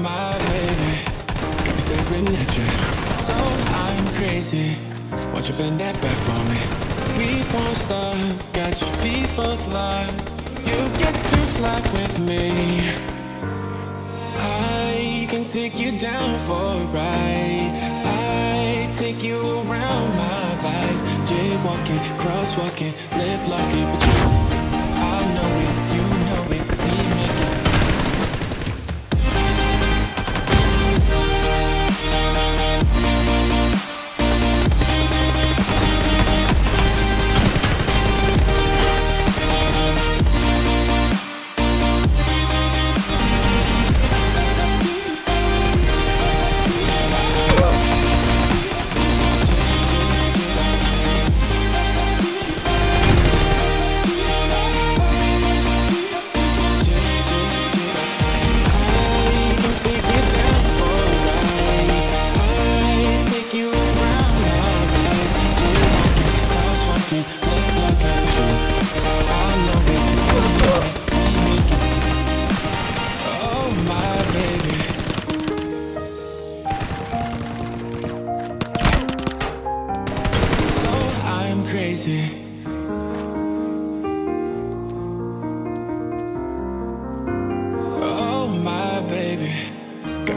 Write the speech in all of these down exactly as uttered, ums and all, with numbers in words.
my baby, got me staring at you. So I'm crazy, won't you bend that back for me? We won't stop, got your feet both locked. You get to fly with me. I can take you down for a ride. I take you around my life. Jaywalking, crosswalking, lip locking, but you, I know it, you know it, we make it.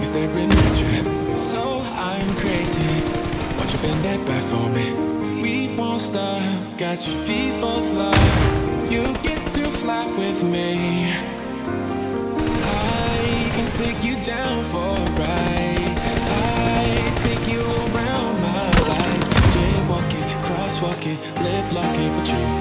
Staring at you, so I'm crazy. Won't you bend that back for me? We won't stop, got your feet both locked. You get to fly with me. I can take you down for a ride. I take you around my life. Jaywalking, crosswalking, lip locking with you.